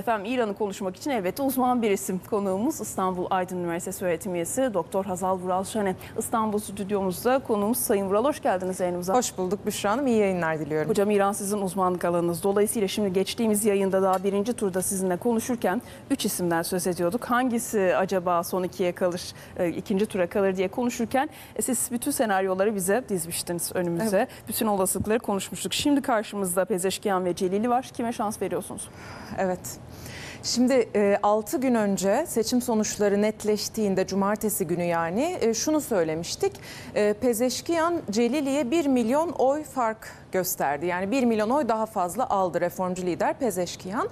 Efendim İran'ı konuşmak için elbette uzman bir isim. Konuğumuz İstanbul Aydın Üniversitesi öğretim üyesi Doktor Hazal Vural Şöne. İstanbul stüdyomuzda konuğumuz. Sayın Vural, hoş geldiniz yayınımıza. Hoş bulduk Büşra Hanım, iyi yayınlar diliyorum. Hocam İran sizin uzmanlık alanınız. Dolayısıyla şimdi geçtiğimiz yayında daha birinci turda sizinle konuşurken 3 isimden söz ediyorduk. Hangisi acaba son ikiye kalır, ikinci tura kalır diye konuşurken siz bütün senaryoları bize dizmiştiniz önümüze. Evet. Bütün olasılıkları konuşmuştuk. Şimdi karşımızda Pezeşkiyan ve Celili var. Kime şans veriyorsunuz? Evet. Şimdi 6 gün önce seçim sonuçları netleştiğinde cumartesi günü yani şunu söylemiştik. Pezeşkiyan Celili'ye 1 milyon oy fark gösterdi. Yani 1 milyon oy daha fazla aldı reformcu lider Pezeşkiyan.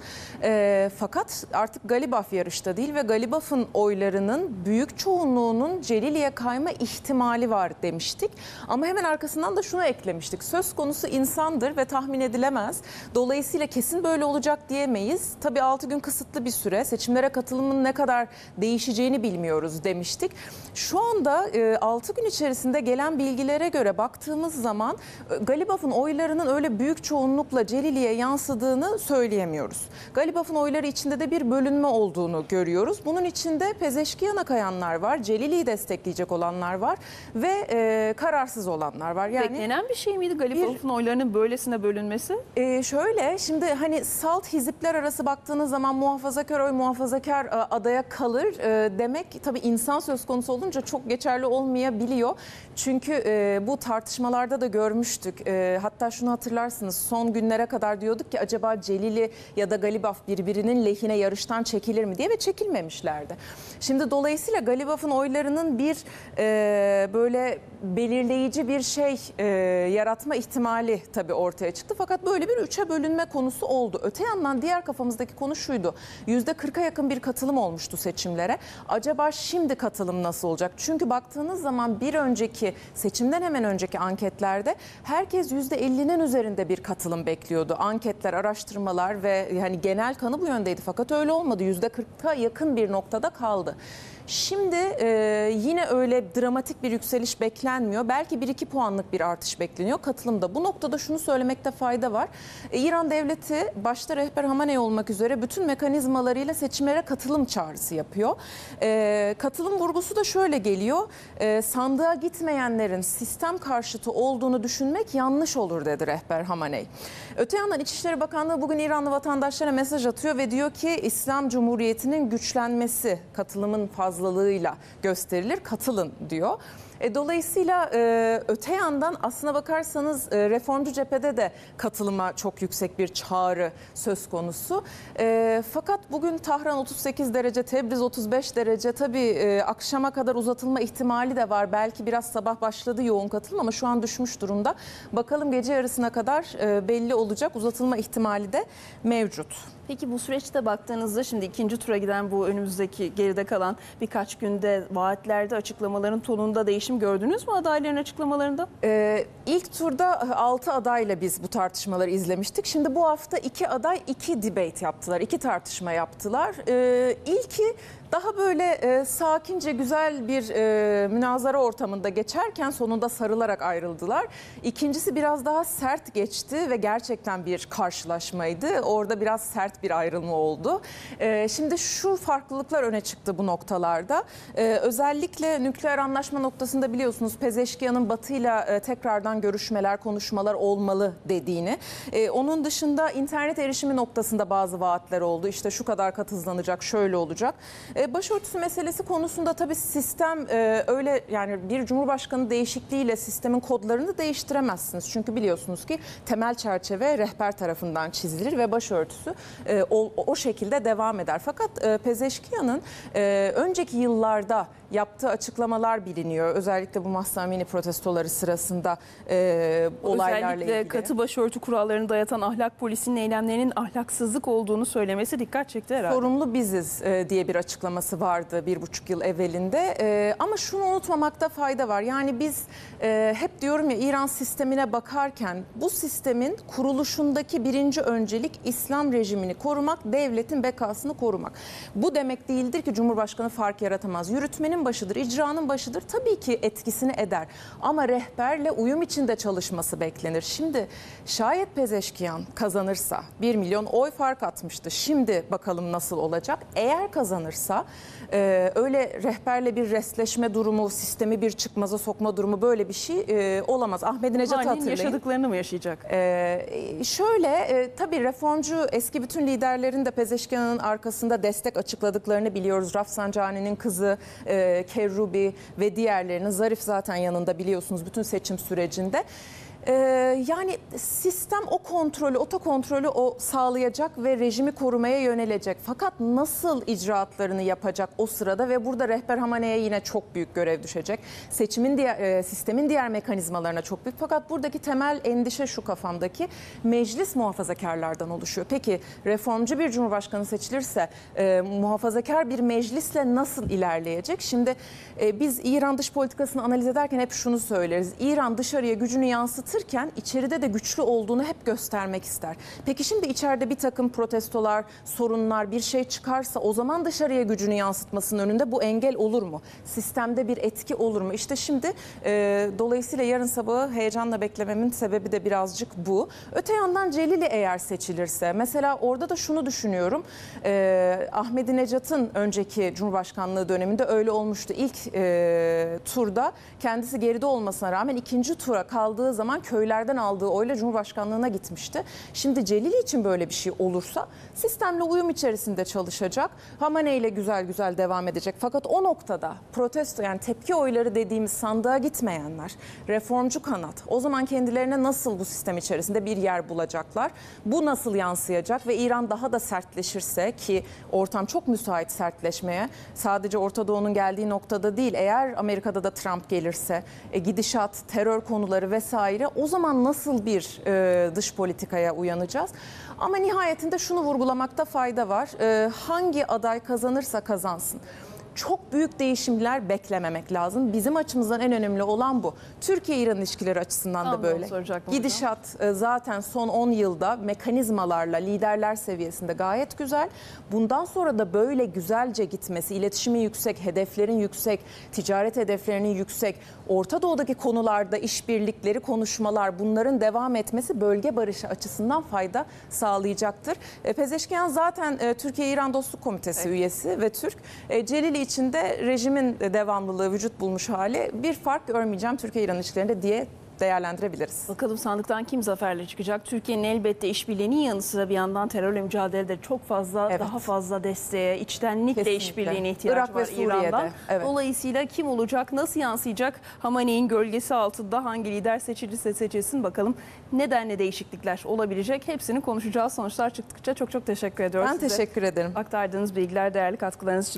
Fakat artık Galibaf yarışta değil ve Galibaf'ın oylarının büyük çoğunluğunun Celili'ye kayma ihtimali var demiştik. Ama hemen arkasından da şunu eklemiştik. Söz konusu insandır ve tahmin edilemez. Dolayısıyla kesin böyle olacak diyemeyiz. Tabii 6 gün kısıtlı bir süre, seçimlere katılımın ne kadar değişeceğini bilmiyoruz demiştik. Şu anda 6 gün içerisinde gelen bilgilere göre baktığımız zaman Galibaf'ın oylarının öyle büyük çoğunlukla Celili'ye yansıdığını söyleyemiyoruz. Galibaf'ın oyları içinde de bir bölünme olduğunu görüyoruz. Bunun içinde Pezeşkiyan'a kayanlar var, Celili'yi destekleyecek olanlar var ve kararsız olanlar var. Yani beklenen bir şey miydi Galibaf'ın oylarının böylesine bölünmesi? Şöyle, şimdi hani salt hizipler arası baktığınız zaman muhafazakar oy muhafazakar adaya kalır demek tabii insan söz konusu olunca çok geçerli olmayabiliyor. Çünkü bu tartışmalarda da görmüştük. Hatta şunu hatırlarsınız, son günlere kadar diyorduk ki acaba Celili ya da Galibaf birbirinin lehine yarıştan çekilir mi diye ve çekilmemişlerdi. Şimdi dolayısıyla Galibaf'ın oylarının bir böyle belirleyici bir şey yaratma ihtimali tabii ortaya çıktı. Fakat böyle bir 3'e bölünme konusu oldu. Öte yandan diğer kafamızdaki konu şuydu. %40'a yakın bir katılım olmuştu seçimlere. Acaba şimdi katılım nasıl olacak? Çünkü baktığınız zaman bir önceki seçimden hemen önceki anketlerde herkes %50'nin üzerinde bir katılım bekliyordu. Anketler, araştırmalar ve yani genel kanı bu yöndeydi. Fakat öyle olmadı. %40'a yakın bir noktada kaldı. Şimdi yine öyle dramatik bir yükseliş beklenmiyor. Belki 1-2 puanlık bir artış bekleniyor katılımda. Bu noktada şunu söylemekte fayda var. İran devleti başta rehber Hamaney olmak üzere bütün mekanizmalarıyla seçimlere katılım çağrısı yapıyor. Katılım vurgusu da şöyle geliyor. Sandığa gitmeyenlerin sistem karşıtı olduğunu düşünmek yanlış olur dedi rehber Hamaney. Öte yandan İçişleri Bakanlığı bugün İranlı vatandaşlara mesaj atıyor ve diyor ki İslam Cumhuriyeti'nin güçlenmesi katılımın fazlalığıyla gösterilir, katılın diyor. Dolayısıyla öte yandan aslına bakarsanız reformcu cephede de katılıma çok yüksek bir çağrı söz konusu. Fakat bugün Tahran 38 derece, Tebriz 35 derece. Tabii akşama kadar uzatılma ihtimali de var. Belki biraz sabah başladı yoğun katılım ama şu an düşmüş durumda. Bakalım gece yarısına kadar belli olacak, uzatılma ihtimali de mevcut. Peki bu süreçte baktığınızda şimdi ikinci tura giden bu önümüzdeki geride kalan birkaç günde vaatlerde açıklamaların tonunda değişiklik gördünüz mü adayların açıklamalarında? İlk turda 6 adayla biz bu tartışmaları izlemiştik. Şimdi bu hafta 2 aday 2 debate yaptılar, 2 tartışma yaptılar. İlki daha böyle sakince güzel bir münazara ortamında geçerken sonunda sarılarak ayrıldılar. İkincisi biraz daha sert geçti ve gerçekten bir karşılaşmaydı. Orada biraz sert bir ayrılma oldu. Şimdi şu farklılıklar öne çıktı bu noktalarda. Özellikle nükleer anlaşma noktasında biliyorsunuz Pezeşkiyan'ın Batı'yla tekrardan görüşmeler, konuşmalar olmalı dediğini. Onun dışında internet erişimi noktasında bazı vaatler oldu. İşte şu kadar kat hızlanacak, şöyle olacak. Başörtüsü meselesi konusunda tabii sistem öyle yani bir cumhurbaşkanı değişikliğiyle sistemin kodlarını değiştiremezsiniz. Çünkü biliyorsunuz ki temel çerçeve rehber tarafından çizilir ve başörtüsü o şekilde devam eder. Fakat Pezeşkiyan'ın önceki yıllarda yaptığı açıklamalar biliniyor. Özellikle bu Mahsa Emini protestoları sırasında olaylarla ilgili. Özellikle katı başörtü kurallarını dayatan ahlak polisinin eylemlerinin ahlaksızlık olduğunu söylemesi dikkat çekti herhalde. Sorumlu biziz diye bir açıklaması vardı 1,5 yıl evvelinde. Ama şunu unutmamakta fayda var. Yani biz hep diyorum ya İran sistemine bakarken bu sistemin kuruluşundaki birinci öncelik İslam rejimini korumak, devletin bekasını korumak. Bu demek değildir ki Cumhurbaşkanı fark yaratamaz. Yürütmenin başıdır, icranın başıdır. Tabii ki ki etkisini eder. Ama rehberle uyum içinde çalışması beklenir. Şimdi şayet Pezeşkiyan kazanırsa 1 milyon oy fark atmıştı. Şimdi bakalım nasıl olacak? Eğer kazanırsa öyle rehberle bir restleşme durumu, sistemi bir çıkmaza sokma durumu böyle bir şey olamaz. Ahmedinejad'ı hatırlayın. Yaşadıklarını mı yaşayacak? Tabii reformcu eski bütün liderlerin de Pezeşkiyan'ın arkasında destek açıkladıklarını biliyoruz. Rafsanjani'nin kızı Kerubi ve diğerlerinin, Zarif zaten yanında biliyorsunuz bütün seçim sürecinde. Yani sistem o kontrolü, o sağlayacak ve rejimi korumaya yönelecek. Fakat nasıl icraatlarını yapacak o sırada ve burada rehber Hamaney'e yine çok büyük görev düşecek. Sistemin diğer mekanizmalarına çok büyük. Fakat buradaki temel endişe şu kafamdaki: meclis muhafazakarlardan oluşuyor. Peki reformcu bir cumhurbaşkanı seçilirse muhafazakar bir meclisle nasıl ilerleyecek? Şimdi biz İran dış politikasını analiz ederken hep şunu söyleriz. İran dışarıya gücünü yansıtırken içeride de güçlü olduğunu hep göstermek ister. Peki şimdi içeride bir takım protestolar, sorunlar, bir şey çıkarsa o zaman dışarıya gücünü yansıtmasının önünde bu engel olur mu? Sistemde bir etki olur mu? İşte şimdi dolayısıyla yarın sabahı heyecanla beklememin sebebi de birazcık bu. Öte yandan Celili eğer seçilirse, mesela orada da şunu düşünüyorum. Ahmedinejad'ın önceki Cumhurbaşkanlığı döneminde öyle olmuştu. İlk turda kendisi geride olmasına rağmen ikinci tura kaldığı zaman köylerden aldığı oyla Cumhurbaşkanlığına gitmişti. Şimdi Celili için böyle bir şey olursa sistemle uyum içerisinde çalışacak. Hamaney ile güzel güzel devam edecek. Fakat o noktada protesto, yani tepki oyları dediğimiz sandığa gitmeyenler, reformcu kanat, o zaman kendilerine nasıl bu sistem içerisinde bir yer bulacaklar? Bu nasıl yansıyacak ve İran daha da sertleşirse, ki ortam çok müsait sertleşmeye, sadece Orta Doğu'nun geldiği noktada değil, eğer Amerika'da da Trump gelirse gidişat, terör konuları vesaire, o zaman nasıl bir dış politikaya uyanacağız? Ama nihayetinde şunu vurgulamakta fayda var. Hangi aday kazanırsa kazansın, çok büyük değişimler beklememek lazım. Bizim açımızdan en önemli olan bu. Türkiye-İran ilişkileri açısından da böyle. Gidişat zaten son 10 yılda mekanizmalarla liderler seviyesinde gayet güzel. Bundan sonra da böyle güzelce gitmesi, iletişimin yüksek, hedeflerin yüksek, ticaret hedeflerinin yüksek, Orta Doğu'daki konularda işbirlikleri, konuşmalar, bunların devam etmesi bölge barışı açısından fayda sağlayacaktır. Pezeşkiyan zaten Türkiye-İran Dostluk Komitesi üyesi ve Türk. Celili içinde rejimin devamlılığı vücut bulmuş hali, bir fark görmeyeceğim Türkiye-İran ilişkilerinde diye değerlendirebiliriz. Bakalım sandıktan kim zaferle çıkacak? Türkiye'nin elbette işbirliğinin yanı sıra bir yandan terörle mücadelede çok fazla, daha fazla desteğe, içtenlikle işbirliğine ihtiyacı var İran'dan. Evet. Dolayısıyla kim olacak, nasıl yansıyacak? Hamaney'in gölgesi altında hangi lider seçilirse seçilsin, bakalım nedenle değişiklikler olabilecek. Hepsini konuşacağız. Sonuçlar çıktıkça çok teşekkür ediyorum size. Ben teşekkür ederim. Aktardığınız bilgiler, değerli katkılarınız için.